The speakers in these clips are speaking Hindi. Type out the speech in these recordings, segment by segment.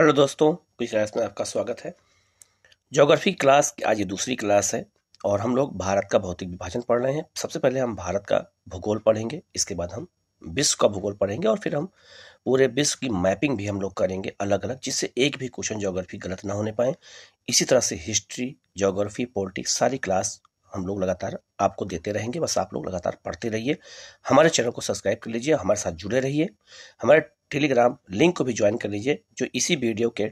हेलो दोस्तों, कुछ क्लास में आपका स्वागत है। ज्योग्राफी क्लास की आज ये दूसरी क्लास है और हम लोग भारत का भौतिक विभाजन पढ़ रहे हैं। सबसे पहले हम भारत का भूगोल पढ़ेंगे, इसके बाद हम विश्व का भूगोल पढ़ेंगे और फिर हम पूरे विश्व की मैपिंग भी हम लोग करेंगे अलग अलग, जिससे एक भी क्वेश्चन ज्योग्राफी गलत ना होने पाए। इसी तरह से हिस्ट्री, ज्योग्राफी, पॉलिटिक्स सारी क्लास हम लोग लगातार आपको देते रहेंगे। बस आप लोग लगातार पढ़ते रहिए, हमारे चैनल को सब्सक्राइब कर लीजिए, हमारे साथ जुड़े रहिए, हमारे टेलीग्राम लिंक को भी ज्वाइन कर लीजिए, जो इसी वीडियो के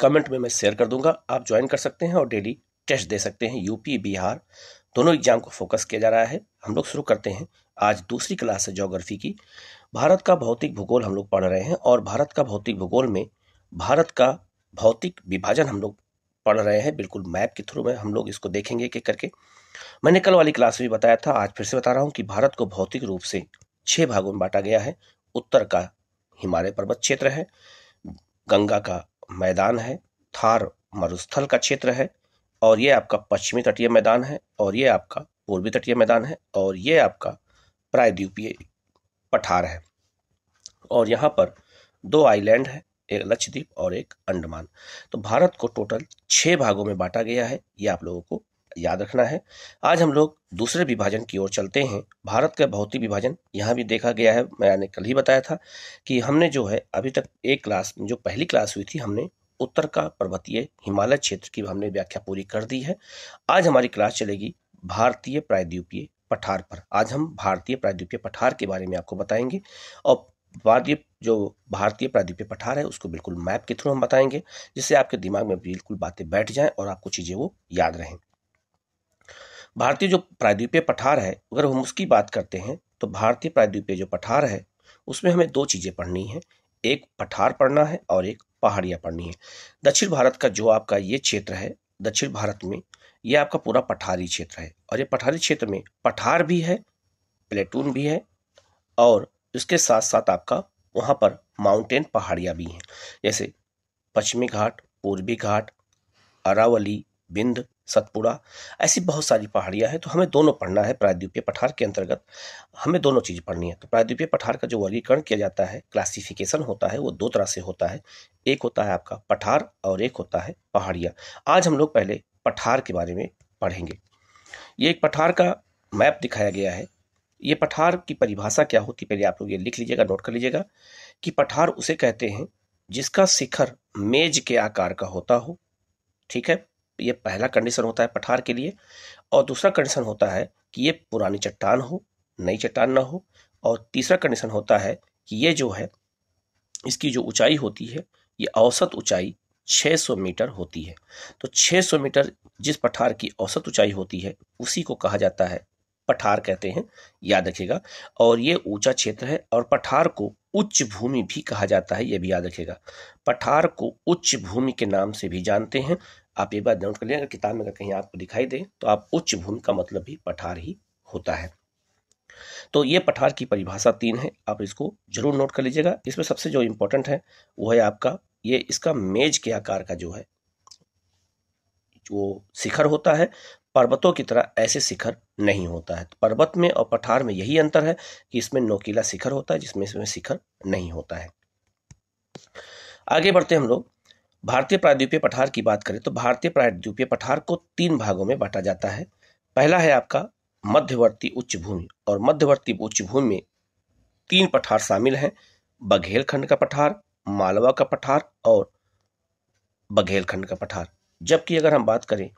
कमेंट में मैं शेयर कर दूंगा। आप ज्वाइन कर सकते हैं और डेली टेस्ट दे सकते हैं। यूपी बिहार दोनों एग्जाम को फोकस किया जा रहा है। हम लोग शुरू करते हैं आज दूसरी क्लास है ज्योग्राफी की। भारत का भौतिक भूगोल हम लोग पढ़ रहे हैं और भारत का भौतिक भूगोल में भारत का भौतिक विभाजन हम लोग पढ़ रहे हैं, बिल्कुल मैप के थ्रू में हम लोग इसको देखेंगे एक एक करके। मैंने कल वाली क्लास में भी बताया था, आज फिर से बता रहा हूँ कि भारत को भौतिक रूप से 6 भागों में बांटा गया है। उत्तर का हिमालय पर्वत क्षेत्र है, गंगा का मैदान है, थार मरुस्थल का क्षेत्र है, और ये आपका पश्चिमी तटीय मैदान है, और ये आपका पूर्वी तटीय मैदान है, और ये आपका प्रायद्वीपीय पठार है, और यहाँ पर 2 आइलैंड है, एक लक्षद्वीप और एक अंडमान। तो भारत को टोटल 6 भागों में बांटा गया है, ये आप लोगों को याद रखना है। आज हम लोग दूसरे विभाजन की ओर चलते हैं। भारत का भौतिक विभाजन यहाँ भी देखा गया है। मैंने कल ही बताया था कि हमने जो है अभी तक एक क्लास जो पहली क्लास हुई थी, हमने उत्तर का पर्वतीय हिमालय क्षेत्र की हमने व्याख्या पूरी कर दी है। आज हमारी क्लास चलेगी भारतीय प्रायद्वीपीय पठार पर। आज हम भारतीय प्रायद्वीपीय पठार के बारे में आपको बताएंगे और भारतीय प्रायद्वीपीय पठार है उसको बिल्कुल मैप के थ्रू हम बताएंगे, जिससे आपके दिमाग में बिल्कुल बातें बैठ जाएं और आपको चीज़ें वो याद रहें। भारतीय जो प्रायद्वीपीय पठार है, अगर हम उसकी बात करते हैं तो भारतीय प्रायद्वीपीय जो पठार है उसमें हमें 2 चीज़ें पढ़नी है, एक पठार पढ़ना है और एक पहाड़ियाँ पढ़नी है। दक्षिण भारत का जो आपका ये क्षेत्र है, दक्षिण भारत में ये आपका पूरा पठारी क्षेत्र है और ये पठारी क्षेत्र में पठार भी है, प्लेटून भी है और इसके साथ साथ आपका वहाँ पर माउंटेन पहाड़ियाँ भी हैं, जैसे पश्चिमी घाट, पूर्वी घाट, अरावली, बिंद, सतपुड़ा, ऐसी बहुत सारी पहाड़ियाँ हैं। तो हमें दोनों पढ़ना है, प्रायद्वीपीय पठार के अंतर्गत हमें दोनों चीज़ पढ़नी है। तो प्रायद्वीपीय पठार का जो वर्गीकरण किया जाता है, क्लासिफिकेशन होता है, वो 2 तरह से होता है, एक होता है आपका पठार और एक होता है पहाड़ियाँ। आज हम लोग पहले पठार के बारे में पढ़ेंगे। ये एक पठार का मैप दिखाया गया है। ये पठार की परिभाषा क्या होती है, पहले आप लोग ये लिख लीजिएगा, नोट कर लीजिएगा कि पठार उसे कहते हैं जिसका शिखर मेज के आकार का होता हो। ठीक है, ये पहला कंडीशन होता है पठार के लिए। और दूसरा कंडीशन होता है कि ये पुरानी चट्टान हो, नई चट्टान ना हो। और तीसरा कंडीशन होता है कि ये जो है इसकी जो ऊंचाई होती है, ये औसत ऊंचाई 600 मीटर होती है। तो 600 मीटर जिस पठार की औसत ऊंचाई होती है उसी को कहा जाता है पठार कहते हैं, याद रखिएगा। और ये ऊंचा क्षेत्र है और पठार को उच्च भूमि भी कहा जाता है, ये भी याद रखिएगा। पठार को उच्च भूमि के नाम से भी जानते हैं। आप एक बार नोट कर लें, अगर किताब में अगर कहीं आपको दिखाई दे तो आप उच्च भूमि का मतलब भी पठार ही होता है। तो ये पठार की परिभाषा 3 है, आप इसको जरूर नोट कर लीजिएगा। इसमें सबसे जो इम्पोर्टेंट है वो है आपका ये इसका मेज के आकार का जो है वो शिखर होता है। पर्वतों की तरह ऐसे शिखर नहीं होता है। पर्वत में और पठार में यही अंतर है कि इसमें नोकीला शिखर होता है, जिसमें इसमें शिखर नहीं होता है। आगे बढ़ते हम लोग भारतीय प्रायद्वीपीय पठार की बात करें तो भारतीय प्रायद्वीपीय पठार को 3 भागों में बांटा जाता है। पहला है आपका मध्यवर्ती उच्च भूमि, और मध्यवर्ती उच्च भूमि में 3 पठार शामिल हैं, बघेलखंड का पठार, मालवा का पठार और बघेलखंड का पठार। जबकि अगर हम बात करें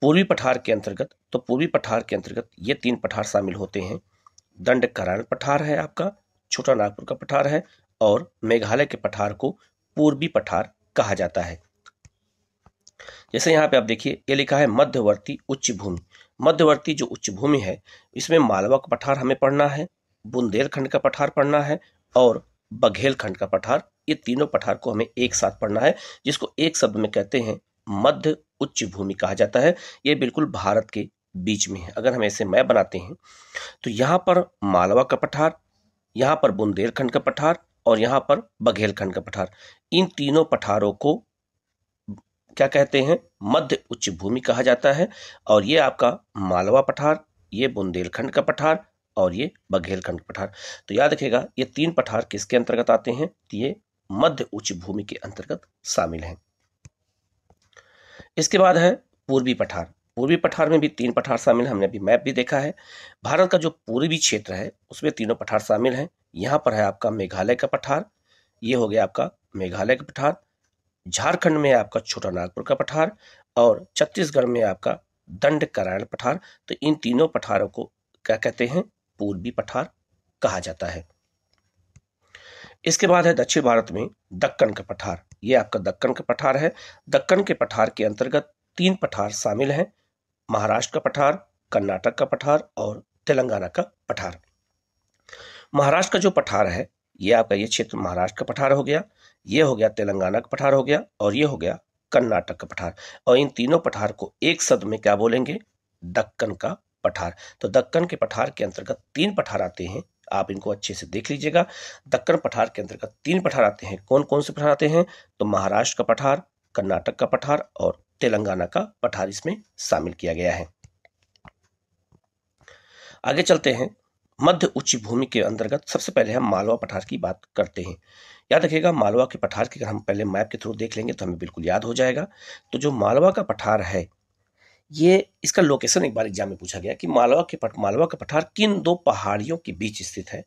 पूर्वी पठार के अंतर्गत तो पूर्वी पठार के अंतर्गत ये 3 पठार शामिल होते हैं। दंड करान पठार है आपका, छोटा नागपुर का पठार है और मेघालय के पठार को पूर्वी पठार कहा जाता है। जैसे यहाँ पे आप देखिए ये लिखा है मध्यवर्ती उच्च भूमि। मध्यवर्ती जो उच्च भूमि है इसमें मालवा का पठार हमें पढ़ना है, बुंदेलखंड का पठार पढ़ना है और बघेलखंड का पठार। ये तीनों पठार को हमें एक साथ पढ़ना है, जिसको एक शब्द में कहते हैं मध्य उच्च भूमि कहा जाता है। ये बिल्कुल भारत के बीच में है। अगर हम ऐसे मैप बनाते हैं तो यहाँ पर मालवा का पठार, यहाँ पर बुंदेलखंड का पठार और यहाँ पर बघेलखंड का पठार, इन तीनों पठारों को क्या कहते हैं, मध्य उच्च भूमि कहा जाता है। और ये आपका मालवा पठार, ये बुंदेलखंड का पठार और ये बघेलखंड पठार। तो याद रखिएगा ये 3 पठार किसके अंतर्गत आते हैं, तो ये मध्य उच्च भूमि के अंतर्गत शामिल हैं। इसके बाद है पूर्वी पठार। पूर्वी पठार में भी तीन पठार शामिल हैं, हमने अभी मैप भी देखा है। भारत का जो पूर्वी क्षेत्र है उसमें तीनों पठार शामिल हैं। यहाँ पर है आपका मेघालय का पठार, ये हो गया आपका मेघालय का पठार। झारखंड में आपका छोटा नागपुर का पठार और छत्तीसगढ़ में आपका दंड करायण पठार। तो इन तीनों पठारों को क्या कहते हैं? पूर्वी पठार कहा जाता है। इसके बाद है दक्षिण भारत में दक्कन का पठार। ये आपका दक्कन का पठार है। दक्कन के पठार के अंतर्गत तीन पठार शामिल हैं, महाराष्ट्र का पठार, कर्नाटक का पठार और तेलंगाना का पठार। महाराष्ट्र का जो पठार है ये आपका ये क्षेत्र महाराष्ट्र का पठार हो गया, ये हो गया तेलंगाना का पठार हो गया और ये हो गया कर्नाटक का पठार। और इन तीनों पठार को एक शब्द में क्या बोलेंगे? दक्कन का पठार। तो दक्कन के पठार के अंतर्गत तीन पठार आते हैं, आप इनको अच्छे से देख लीजिएगा। दक्कन पठार के अंतर्गत तीन पठार आते हैं। कौन कौन से पठार आते हैं? तो महाराष्ट्र का पठार, कर्नाटक का पठार और तेलंगाना का पठार इसमें शामिल किया गया है। आगे चलते हैं। मध्य उच्च भूमि के अंतर्गत सबसे पहले हम मालवा पठार की बात करते हैं। याद रखिएगा, मालवा के पठार की हम पहले मैप के थ्रू देख लेंगे तो हमें बिल्कुल याद हो जाएगा। तो जो मालवा का पठार है ये, इसका लोकेशन एक बार एग्जाम में पूछा गया कि मालवा का पठार किन दो पहाड़ियों के बीच स्थित है।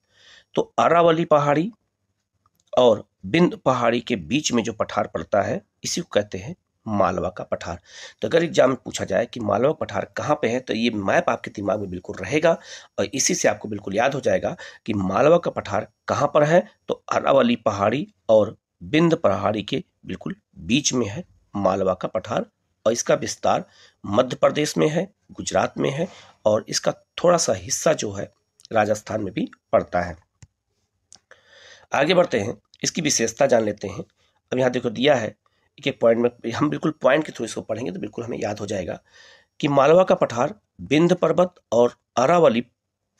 तो अरावली पहाड़ी और बिंद पहाड़ी के बीच में जो पठार पड़ता है इसी को कहते हैं मालवा का पठार। तो अगर एग्जाम में पूछा जाए कि मालवा पठार कहाँ पे है तो ये मैप आपके दिमाग में बिल्कुल रहेगा और इसी से आपको बिल्कुल याद हो जाएगा कि मालवा का पठार कहाँ पर है। तो अरावली पहाड़ी और बिंद पहाड़ी के बिल्कुल बीच में है मालवा का पठार और इसका विस्तार मध्य प्रदेश में है, गुजरात में है और इसका थोड़ा सा हिस्सा जो है राजस्थान में भी पड़ता है। आगे बढ़ते हैं, इसकी विशेषता जान लेते हैं। अब यहाँ देखो दिया है के पॉइंट में, हम बिल्कुल पॉइंट के थ्रू इसको पढ़ेंगे तो बिल्कुल हमें याद हो जाएगा कि मालवा का पठार बिंद पर्वत और अरावली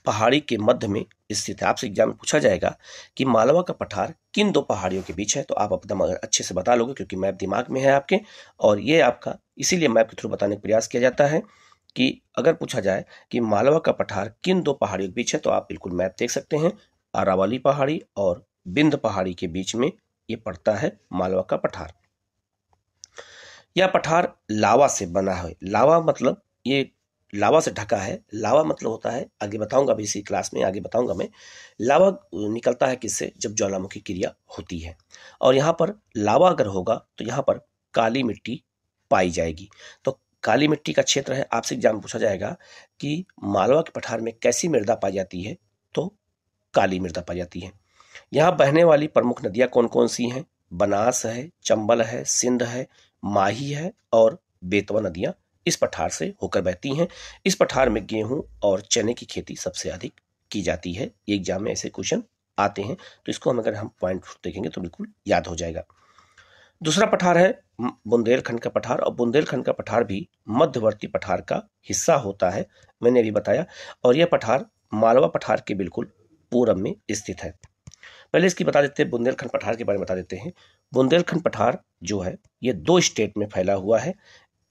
पहाड़ी के मध्य में स्थित है। आपसे एग्जाम में पूछा जाएगा कि मालवा का पठार किन दो पहाड़ियों के बीच है तो आप एकदम अच्छे से बता लोगे क्योंकि मैप दिमाग में है आपके। और ये आपका इसीलिए मैप के थ्रू बताने का प्रयास किया जाता है कि अगर पूछा जाए कि मालवा का पठार किन दो पहाड़ियों के बीच है तो आप बिल्कुल मैप देख सकते हैं। अरावली पहाड़ी और बिंद पहाड़ी के बीच में ये पड़ता है मालवा का पठार। यह पठार लावा से बना है। लावा मतलब ये लावा से ढका है। लावा मतलब होता है, आगे बताऊंगा अभी इसी क्लास में आगे बताऊंगा मैं, लावा निकलता है किससे? जब ज्वालामुखी क्रिया होती है। और यहाँ पर लावा अगर होगा तो यहाँ पर काली मिट्टी पाई जाएगी। तो काली मिट्टी का क्षेत्र है। आपसे एग्जाम में पूछा जाएगा कि मालवा के पठार में कैसी मृदा पाई जाती है तो काली मृदा पाई जाती है। यहाँ बहने वाली प्रमुख नदियाँ कौन कौन सी हैं? बनास है, चंबल है, सिंध है, माही है और बेतवा नदियां इस पठार से होकर बहती हैं। इस पठार में गेहूं और चने की खेती सबसे अधिक की जाती है। ये एग्जाम में ऐसे क्वेश्चन आते हैं तो इसको हम अगर हम पॉइंट देखेंगे तो बिल्कुल याद हो जाएगा। दूसरा पठार है बुंदेलखंड का पठार और बुंदेलखंड का पठार भी मध्यवर्ती पठार का हिस्सा होता है, मैंने अभी बताया। और यह पठार मालवा पठार के बिल्कुल पूरब में स्थित है। पहले इसकी बता देते हैं, बुंदेलखंड पठार के बारे में बता देते हैं। बुंदेलखंड पठार जो है ये 2 स्टेट में फैला हुआ है,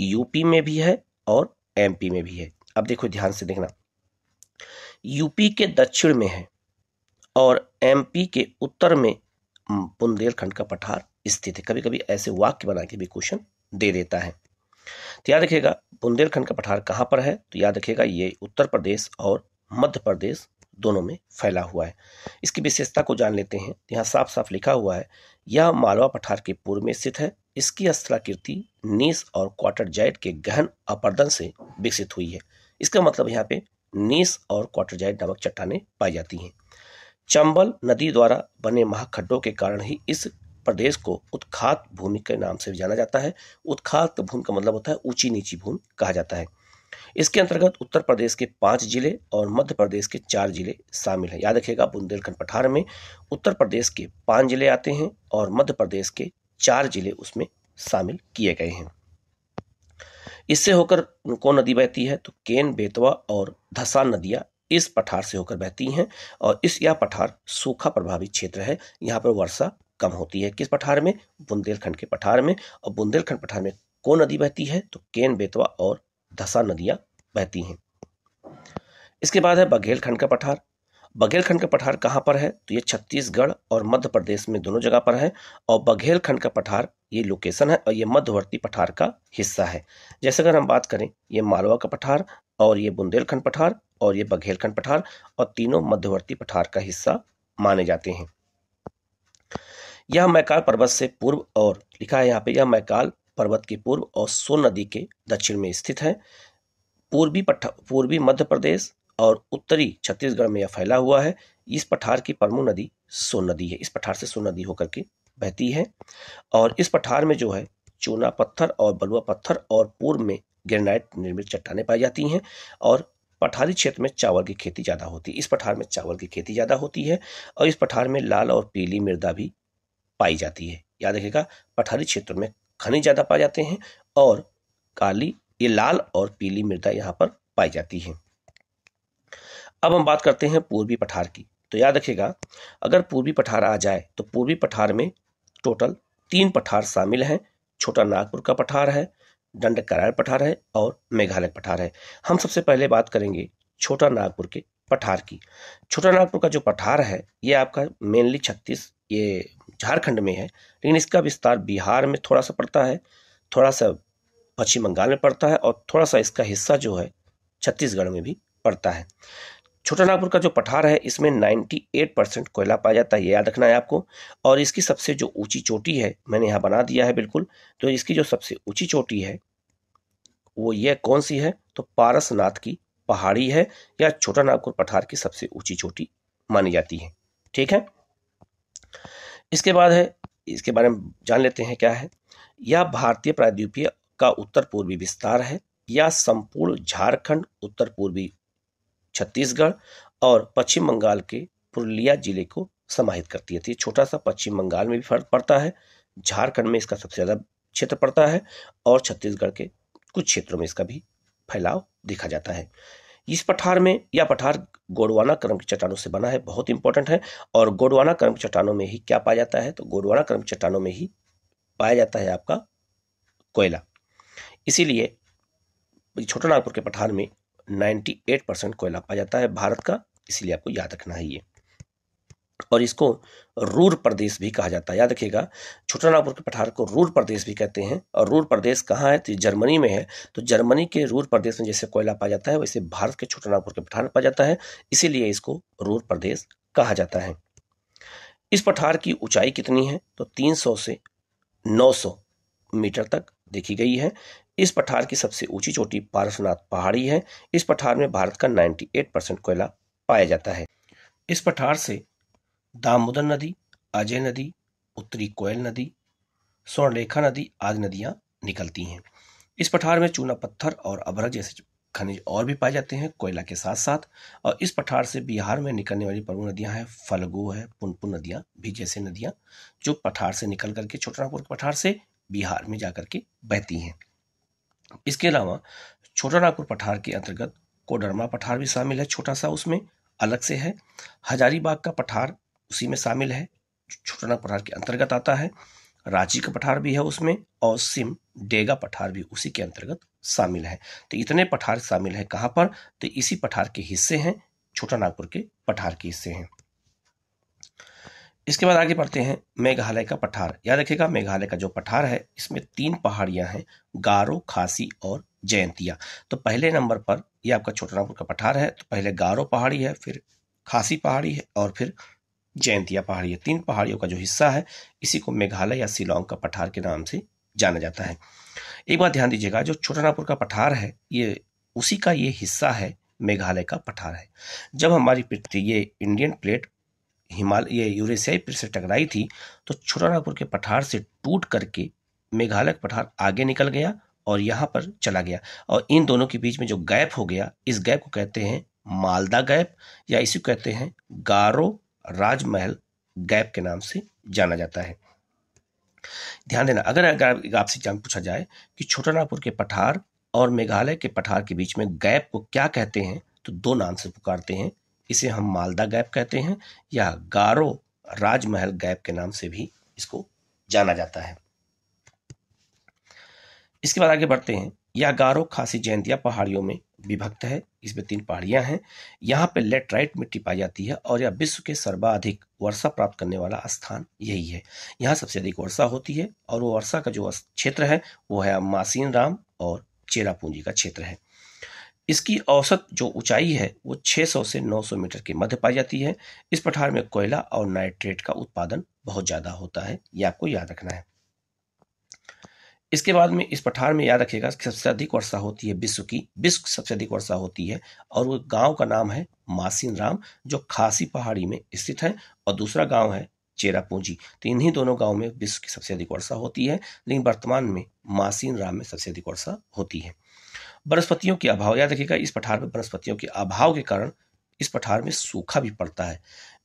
यूपी में भी है और एमपी में भी है। अब देखो ध्यान से देखना, यूपी के दक्षिण में है और एमपी के उत्तर में बुंदेलखंड का पठार स्थित है। कभी कभी ऐसे वाक्य बना के भी क्वेश्चन दे देता है। तो याद रखिएगा बुंदेलखंड का पठार कहाँ पर है तो याद रखिएगा ये उत्तर प्रदेश और मध्य प्रदेश दोनों में फैला हुआ है। इसकी विशेषता को जान लेते हैं। यहाँ साफ साफ लिखा हुआ है यह मालवा पठार के पूर्व में स्थित है। इसकी स्थलाकृति नीस और क्वार्टरजाइट के गहन अपर्दन से विकसित हुई है। इसका मतलब यहाँ पे नीस और क्वार्टरजाइट नामक चट्टानें पाई जाती हैं। चंबल नदी द्वारा बने महाखड्डों के कारण ही इस प्रदेश को उत्खात भूमि के नाम से जाना जाता है। उत्खात भूमि का मतलब होता है ऊंची नीची भूमि कहा जाता है। इसके अंतर्गत उत्तर प्रदेश के 5 जिले और मध्य प्रदेश के 4 जिले शामिल हैं। याद रखिएगा बुंदेलखंड पठार में उत्तर प्रदेश के 5 जिले आते हैं और मध्य प्रदेश के 4 जिले उसमें शामिल किए गए हैं। इससे होकर कौन नदी बहती है तो केन, बेतवा और धसान नदियां इस पठार से होकर बहती हैं। और इस यह पठार सूखा प्रभावित क्षेत्र है, यहाँ पर वर्षा कम होती है। किस पठार में? बुंदेलखंड के पठार में। और बुंदेलखंड पठार में कौन नदी बहती है तो केन, बेतवा और धसा नदियां बहती हैं। इसके बाद है बघेलखंड का पठार बघेलखंड का पठार कहाँ पर है, तो ये छत्तीसगढ़ और मध्य प्रदेश में दोनों जगह पर है। और बघेलखंड का पठार ये लोकेशन है और ये मध्यवर्ती पठार का हिस्सा है। जैसे अगर हम बात करें, ये मालवा का पठार और ये बुंदेलखंड पठार और ये बघेलखंड पठार, और तीनों मध्यवर्ती पठार का हिस्सा माने जाते हैं। यह मैकाल पर्वत से पूर्व और लिखा है यहाँ पे, यह मैकाल पर्वत के पूर्व और सोन नदी के दक्षिण में स्थित है। पूर्वी मध्य प्रदेश और उत्तरी छत्तीसगढ़ में यह फैला हुआ है। इस पठार की प्रमुख नदी सोन नदी है। इस पठार से सोन नदी होकर के बहती है और इस पठार में जो है चूना पत्थर और बलुआ पत्थर और पूर्व में ग्रेनाइट निर्मित चट्टानें पाई जाती हैं। और पठारी क्षेत्र में चावल की खेती ज़्यादा होती है। इस पठार में चावल की खेती ज़्यादा होती है और इस पठार में लाल और पीली मृदा भी पाई जाती है। याद रखिएगा, पठारी क्षेत्र में खनिज ज़्यादा पाए जाते हैं और काली ये लाल और पीली मृदा यहाँ पर पाई जाती है। अब हम बात करते हैं पूर्वी पठार की। तो याद रखिएगा, अगर पूर्वी पठार आ जाए तो पूर्वी पठार में टोटल 3 पठार शामिल हैं। छोटा नागपुर का पठार है, दंडकारण्य पठार है और मेघालय पठार है। हम सबसे पहले बात करेंगे छोटा नागपुर के पठार की। छोटा नागपुर का जो पठार है ये आपका मेनली ये झारखंड में है, लेकिन इसका विस्तार बिहार में थोड़ा सा पड़ता है, थोड़ा सा पश्चिम बंगाल में पड़ता है और थोड़ा सा इसका हिस्सा जो है छत्तीसगढ़ में भी पड़ता है। छोटा नागपुर का जो पठार है इसमें 98% कोयला पाया जाता है, ये याद रखना है आपको। और इसकी सबसे जो ऊंची चोटी है, मैंने यहाँ बना दिया है बिल्कुल, तो इसकी जो सबसे ऊंची चोटी है वो ये कौन सी है, तो पारसनाथ की पहाड़ी है। या छोटा नागपुर पठार की सबसे ऊंची चोटी मानी जाती है। ठीक है, इसके बाद है, इसके बारे में जान लेते हैं क्या है। यह भारतीय प्रायद्वीपीय का उत्तर पूर्वी विस्तार है। यह संपूर्ण झारखंड, उत्तर पूर्वी छत्तीसगढ़ और पश्चिम बंगाल के पुरुलिया जिले को समाहित करती है। छोटा सा पश्चिम बंगाल में भी फर्क पड़ता है, झारखंड में इसका सबसे ज़्यादा क्षेत्र पड़ता है और छत्तीसगढ़ के कुछ क्षेत्रों में इसका भी फैलाव देखा जाता है। इस पठार में, यह पठार गोंडवाना क्रम की चट्टानों से बना है, बहुत इंपॉर्टेंट है। और गोंडवाना क्रम की चट्टानों में ही क्या पाया जाता है, तो गोंडवाना क्रम की चट्टानों में ही पाया जाता है आपका कोयला। इसीलिए छोटा नागपुर के पठार में 98% कोयला पाया जाता है भारत का, इसलिए आपको याद रखना है ये। और इसको रूर प्रदेश भी कहा जाता है, याद रखिएगा। छोटा नागपुर के पठार को रूर प्रदेश भी कहते हैं। और रूर प्रदेश कहाँ है, तो जर्मनी में है। तो जर्मनी के रूर प्रदेश में जैसे कोयला पाया जाता है वैसे भारत के छोटा नागपुर के पठार में पाया जाता है, इसीलिए इसको रूर प्रदेश कहा जाता है। इस पठार की ऊंचाई कितनी है, तो 300 से 900 मीटर तक देखी गई है। इस पठार की सबसे ऊंची चोटी पारसनाथ पहाड़ी है। इस पठार में भारत का 98% कोयला पाया जाता है। इस पठार से दामोदर नदी, अजय नदी, उत्तरी कोयल नदी, स्वर्णरेखा नदी आदि नदियाँ निकलती हैं। इस पठार में चूना पत्थर और अभ्रक जैसे खनिज और भी पाए जाते हैं कोयला के साथ साथ। और इस पठार से बिहार में निकलने वाली प्रमुख नदियाँ हैं, फल्गु है, पुनपुन नदियाँ भी जैसे नदियाँ जो पठार से निकल करके, छोटा नागपुर के पठार से बिहार में जा करके बहती हैं। इसके अलावा छोटा नागपुर पठार के अंतर्गत कोडरमा पठार भी शामिल है, छोटा सा उसमें अलग से है। हजारीबाग का पठार उसी में शामिल है, छोटा नागपुर पठार के अंतर्गत आता है। रांची का पठार भी है उसमें और सिमडेगा पठार भी उसी के अंतर्गत शामिल है। तो इतने पठार शामिल है कहाँ पर, तो इसी पठार के हिस्से हैं, छोटा नागपुर के पठार के हिस्से हैं। इसके बाद आगे बढ़ते हैं मेघालय का पठार। याद रखिएगा, मेघालय का जो पठार है इसमें 3 पहाड़ियाँ हैं, गारो, खासी और जयंतिया। तो पहले नंबर पर यह आपका छोटा नागपुर का पठार है, तो पहले गारो पहाड़ी है, फिर खासी पहाड़ी है और फिर जयंतिया पहाड़ी है। 3 पहाड़ियों का जो हिस्सा है इसी को मेघालय या शिलोंग का पठार के नाम से जाना जाता है। एक बात ध्यान दीजिएगा, जो छोटा नागपुर का पठार है ये उसी का ये हिस्सा है, मेघालय का पठार है। जब हमारी पृथ्वी ये इंडियन प्लेट हिमालय ये यूरेशियाई प्लेट से टकराई थी तो छोटा नागपुर के पठार से टूट करके मेघालय का पठार आगे निकल गया और यहाँ पर चला गया। और इन दोनों के बीच में जो गैप हो गया, इस गैप को कहते हैं मालदा गैप, या इसी कहते हैं गारो राजमहल गैप के नाम से जाना जाता है। ध्यान देना, अगर आपसे एग्जाम पूछा जाए कि छोटा नागपुर के पठार और मेघालय के पठार के बीच में गैप को क्या कहते हैं, तो 2 नाम से पुकारते हैं। इसे हम मालदा गैप कहते हैं या गारो राजमहल गैप के नाम से भी इसको जाना जाता है। इसके बाद आगे बढ़ते हैं, या गारो खासी जयंतिया पहाड़ियों में विभक्त है, इसमें 3 पहाड़ियाँ हैं। यहाँ पे लेटराइट मिट्टी पाई जाती है और यह विश्व के सर्वाधिक वर्षा प्राप्त करने वाला स्थान यही है। यहाँ सबसे अधिक वर्षा होती है और वो वर्षा का जो क्षेत्र है वो है मासीन राम और चेरापूंजी का क्षेत्र है। इसकी औसत जो ऊंचाई है वो 600 से 900 मीटर के मध्य पाई जाती है। इस पठार में कोयला और नाइट्रेट का उत्पादन बहुत ज़्यादा होता है, ये आपको याद रखना है। इसके बाद में इस पठार में याद रखिएगा सबसे अधिक वर्षा होती है विश्व की, विश्व सबसे अधिक वर्षा होती है और वो गांव का नाम है मासीन राम जो खासी पहाड़ी में स्थित है और दूसरा गांव है चेरापूंजी। तो इन्हीं दोनों गांव में विश्व की सबसे अधिक वर्षा होती है, लेकिन वर्तमान में मासीन राम में सबसे अधिक वर्षा होती है। वनस्पतियों के अभाव, याद रखिएगा इस पठार में वनस्पतियों के अभाव के कारण इस पठार में सूखा भी पड़ता है।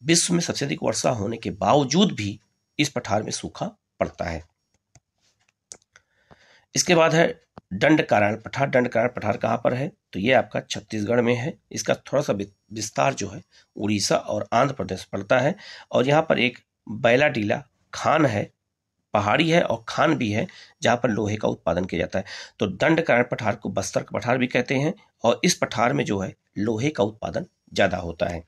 विश्व में सबसे अधिक वर्षा होने के बावजूद भी इस पठार में सूखा पड़ता है। इसके बाद है दंडकारण्य पठार। दंडकारण्य पठार कहाँ पर है? तो ये आपका छत्तीसगढ़ में है। इसका थोड़ा सा विस्तार जो है उड़ीसा और आंध्र प्रदेश पड़ता है। और यहाँ पर एक बैलाडीला खान है, पहाड़ी है और खान भी है जहाँ पर लोहे का उत्पादन किया जाता है। तो दंडकारण्य पठार को बस्तर का पठार भी कहते हैं और इस पठार में जो है लोहे का उत्पादन ज़्यादा होता है।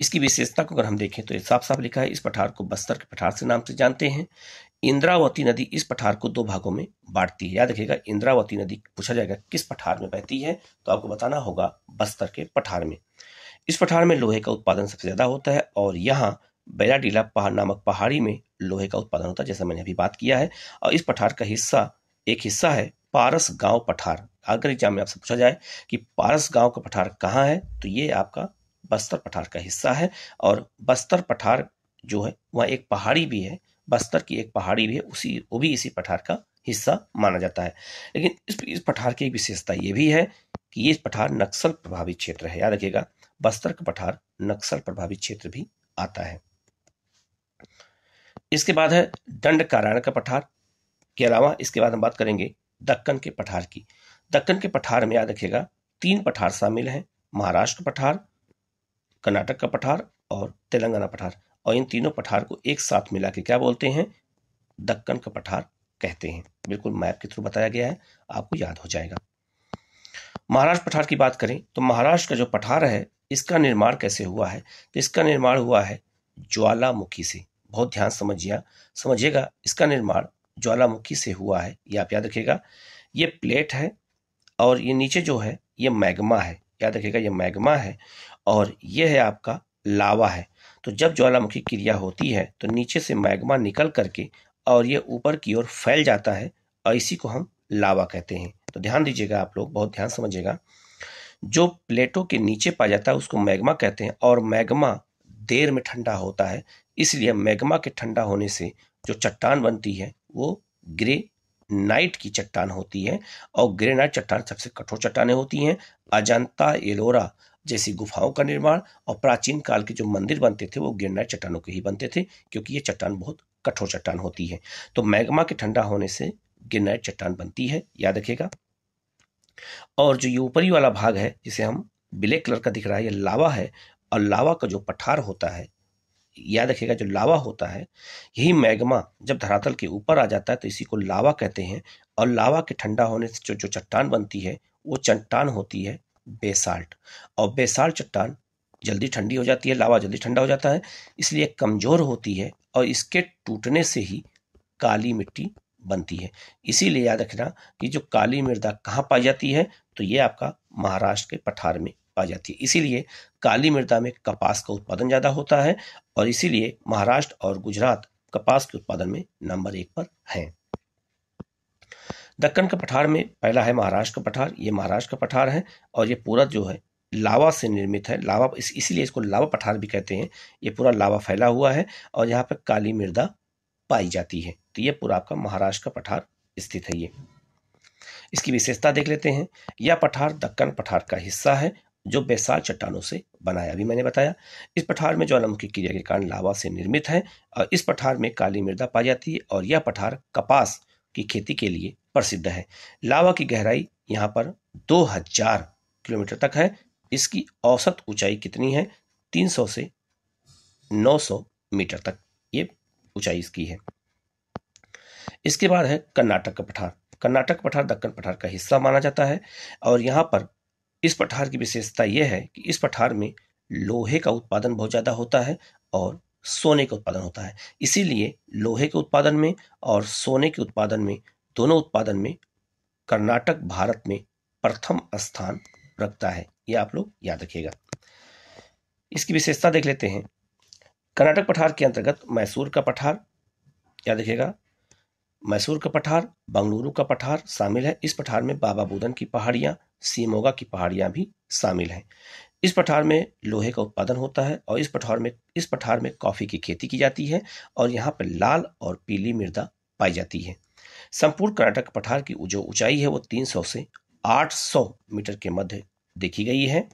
इसकी विशेषता को अगर हम देखें तो साफ साफ लिखा है, इस पठार को बस्तर के पठार से नाम से जानते हैं। इंद्रावती नदी इस पठार को 2 भागों में बांटती है। याद रखिएगा इंद्रावती नदी पूछा जाएगा किस पठार में बहती है, तो आपको बताना होगा बस्तर के पठार में। इस पठार में लोहे का उत्पादन सबसे ज़्यादा होता है और यहाँ बैलाडीला पहाड़ नामक पहाड़ी में लोहे का उत्पादन होता है, जैसा मैंने अभी बात किया है। और इस पठार का एक हिस्सा है पारस गाँव पठार। अगर एग्जाम में आपसे पूछा जाए कि पारस गाँव का पठार कहाँ है, तो ये आपका बस्तर पठार का हिस्सा है। और बस्तर पठार जो है वहाँ एक पहाड़ी भी है, बस्तर की एक पहाड़ी भी है, वो भी इसी पठार का हिस्सा माना जाता है। लेकिन इस पठार की एक विशेषता ये भी है कि ये पठार नक्सल प्रभावित क्षेत्र है। याद रखिएगा बस्तर का पठार नक्सल प्रभावित क्षेत्र भी आता है। इसके बाद है दंडकारण्य का पठार के अलावा इसके बाद हम बात करेंगे दक्कन के पठार की। दक्कन के पठार में याद रखिएगा 3 पठार शामिल हैं, महाराष्ट्र का पठार, कर्नाटक का पठार और तेलंगाना पठार। और इन तीनों पठार को एक साथ मिला के क्या बोलते हैं? दक्कन का पठार कहते हैं। बिल्कुल मैप के थ्रू बताया गया है, आपको याद हो जाएगा। महाराष्ट्र पठार की बात करें तो महाराष्ट्र का जो पठार है इसका निर्माण कैसे हुआ है, तो इसका निर्माण हुआ है ज्वालामुखी से। बहुत ध्यान समझिएगा इसका निर्माण ज्वालामुखी से हुआ है, ये आप याद रखिएगा। ये प्लेट है और ये नीचे जो है ये मैग्मा है, याद रखिएगा ये मैग्मा है और ये है आपका लावा है। तो जब ज्वालामुखी क्रिया होती है तो नीचे से मैग्मा निकल करके और ये ऊपर की ओर फैल जाता है और इसी को हम लावा कहते हैं। तो ध्यान दीजिएगा आप लोग, बहुत ध्यान समझिएगा। जो प्लेटों के नीचे पाया जाता है उसको मैग्मा कहते हैं और मैग्मा देर में ठंडा होता है, इसलिए मैग्मा के ठंडा होने से जो चट्टान बनती है वो ग्रेनाइट की चट्टान होती है। और ग्रेनाइट चट्टान सबसे कठोर चट्टानें होती हैं। अजंता एलोरा जैसी गुफाओं का निर्माण और प्राचीन काल के जो मंदिर बनते थे वो ग्रेनाइट चट्टानों के ही बनते थे, क्योंकि ये चट्टान बहुत कठोर चट्टान होती है। तो मैग्मा के ठंडा होने से ग्रेनाइट चट्टान बनती है, याद रखिएगा। और जो ये ऊपरी वाला भाग है जिसे हम ब्लैक कलर का दिख रहा है, ये लावा है। और लावा का जो पठार होता है, याद रखिएगा जो लावा होता है यही मैग्मा जब धरातल के ऊपर आ जाता है तो इसी को लावा कहते हैं। और लावा के ठंडा होने से जो चट्टान बनती है वो चट्टान होती है बेसाल्ट। और बेसाल्ट चट्टान जल्दी ठंडी हो जाती है, लावा जल्दी ठंडा हो जाता है, इसलिए कमज़ोर होती है और इसके टूटने से ही काली मिट्टी बनती है। इसीलिए याद रखना कि जो काली मृदा कहाँ पाई जाती है, तो ये आपका महाराष्ट्र के पठार में पाई जाती है। इसीलिए काली मृदा में कपास का उत्पादन ज़्यादा होता है और इसीलिए महाराष्ट्र और गुजरात कपास के उत्पादन में नंबर 1 पर हैं। दक्कन का पठार में पहला है महाराष्ट्र का पठार, ये महाराष्ट्र का पठार है और ये पूरा जो है लावा से निर्मित है। लावा इसलिए इसको लावा पठार भी कहते हैं। ये पूरा लावा फैला हुआ है और यहाँ पर काली मृदा पाई जाती है। तो ये पूरा आपका महाराष्ट्र का पठार स्थित है। ये इसकी विशेषता देख लेते हैं। यह पठार दक्कन पठार का हिस्सा है जो बेसाल्ट चट्टानों से बनाया, अभी मैंने बताया। इस पठार में ज्वालामुखी क्रिया के कारण लावा से निर्मित है और इस पठार में काली मृदा पाई जाती है और यह पठार कपास की खेती के लिए प्रसिद्ध है। लावा की गहराई यहाँ पर 2000 किलोमीटर तक है। इसकी औसत ऊंचाई कितनी है? 300 से 900 मीटर तक ये ऊंचाई इसकी है। इसके बाद है कर्नाटक का पठार। कर्नाटक पठार दक्कन पठार का हिस्सा माना जाता है और यहाँ पर इस पठार की विशेषता यह है कि इस पठार में लोहे का उत्पादन बहुत ज़्यादा होता है और सोने का उत्पादन होता है। इसीलिए लोहे के उत्पादन में और सोने के उत्पादन में, दोनों उत्पादन में कर्नाटक भारत में प्रथम स्थान रखता है, यह आप लोग याद रखिएगा। इसकी विशेषता देख लेते हैं। कर्नाटक पठार के अंतर्गत मैसूर का पठार, याद रखिएगा, मैसूर का पठार, बंगलुरु का पठार शामिल है। इस पठार में बाबा बुदन की पहाड़ियाँ, सीमोगा की पहाड़ियाँ भी शामिल हैं। इस पठार में लोहे का उत्पादन होता है और इस पठार में कॉफ़ी की खेती की जाती है और यहाँ पर लाल और पीली मृदा पाई जाती है। संपूर्ण कर्नाटक पठार की जो ऊंचाई है वो 300 से 800 मीटर के मध्य देखी गई है।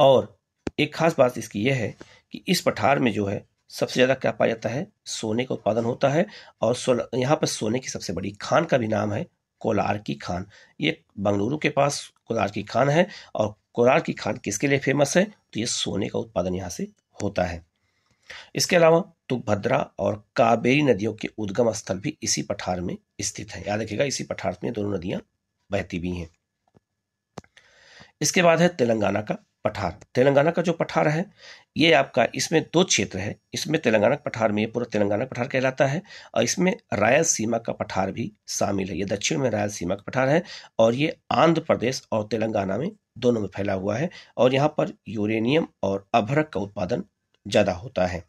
और एक खास बात इसकी यह है कि इस पठार में जो है सबसे ज़्यादा क्या पाया जाता है, सोने का उत्पादन होता है। और यहाँ पर सोने की सबसे बड़ी खान का भी नाम है कोलार की खान। ये बंगलुरु के पास कोलार की खान है और कोलार की खान किसके लिए फेमस है, तो ये सोने का उत्पादन यहाँ से होता है। इसके अलावा तुंगभद्रा और कावेरी नदियों के उद्गम स्थल भी इसी पठार में स्थित है। याद रखिएगा, इसी पठार में दोनों नदियाँ बहती भी हैं। इसके बाद है तेलंगाना का पठार। तेलंगाना का जो पठार है ये आपका, इसमें दो क्षेत्र है। इसमें तेलंगाना पठार में, ये पूरा तेलंगाना पठार कहलाता है और इसमें रायलसीमा का पठार भी शामिल है। ये दक्षिण में रायलसीमा का पठार है और ये आंध्र प्रदेश और तेलंगाना में दोनों में फैला हुआ है और यहाँ पर यूरेनियम और अभ्रक का उत्पादन ज़्यादा होता है।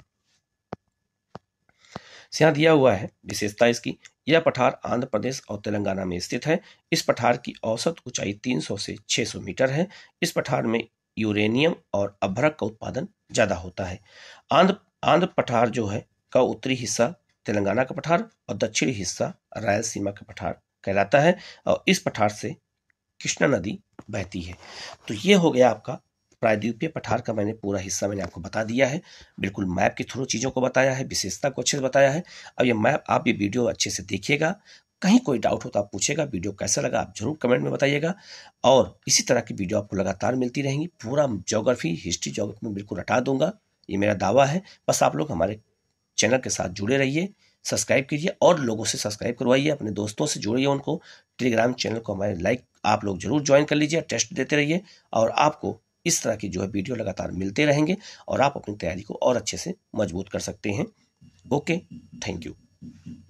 यहाँ दिया हुआ है विशेषता इसकी, यह पठार आंध्र प्रदेश और तेलंगाना में स्थित है। इस पठार की औसत ऊंचाई 300 से 600 मीटर है। इस पठार में यूरेनियम और अभ्रक का उत्पादन ज़्यादा होता है। आंध्र पठार जो है का उत्तरी हिस्सा तेलंगाना का पठार और दक्षिणी हिस्सा रायलसीमा का पठार कहलाता है और इस पठार से कृष्णा नदी बहती है। तो ये हो गया आपका प्रायद्वीपीय पठार का पूरा हिस्सा मैंने आपको बता दिया है। बिल्कुल मैप के थ्रू चीज़ों को बताया है, विशेषता को अच्छे से बताया है। अब ये मैप आप ये वीडियो अच्छे से देखिएगा, कहीं कोई डाउट हो तो आप पूछेगा। वीडियो कैसा लगा आप जरूर कमेंट में बताइएगा और इसी तरह की वीडियो आपको लगातार मिलती रहेंगी। पूरा ज्योग्राफी, हिस्ट्री, ज्योग्राफी में बिल्कुल हटा दूंगा, ये मेरा दावा है। बस आप लोग हमारे चैनल के साथ जुड़े रहिए, सब्सक्राइब कीजिए और लोगों से सब्सक्राइब करवाइए, अपने दोस्तों से जोड़िए उनको। टेलीग्राम चैनल को हमारे लाइक आप लोग जरूर ज्वाइन कर लीजिए, टेस्ट देते रहिए और आपको इस तरह की जो है वीडियो लगातार मिलते रहेंगे और आप अपनी तैयारी को और अच्छे से मजबूत कर सकते हैं। Okay, thank you.